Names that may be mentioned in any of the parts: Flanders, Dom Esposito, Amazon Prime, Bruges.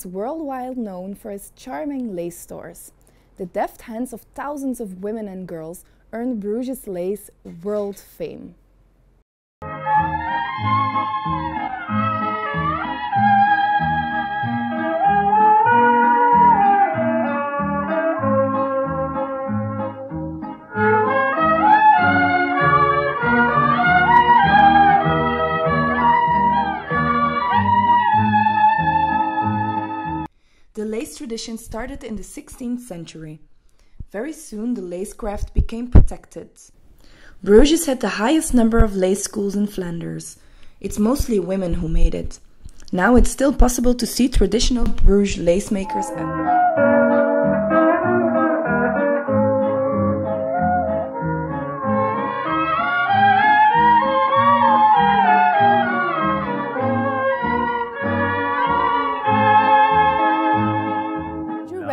is worldwide known for its charming lace stores. The deft hands of thousands of women and girls earned Bruges lace world fame. The lace tradition started in the 16th century. Very soon the lace craft became protected. Bruges had the highest number of lace schools in Flanders. It's mostly women who made it. Now it's still possible to see traditional Bruges lace makers everywhere.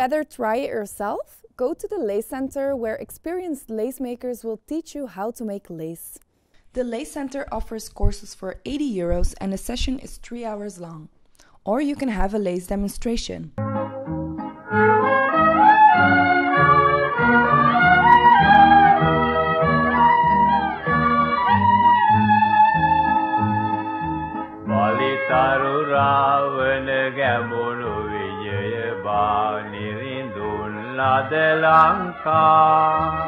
Rather try it yourself? Go to the Lace Center, where experienced lace makers will teach you how to make lace. The Lace Center offers courses for €80 and a session is 3 hours long. Or you can have a lace demonstration. La de Lanka.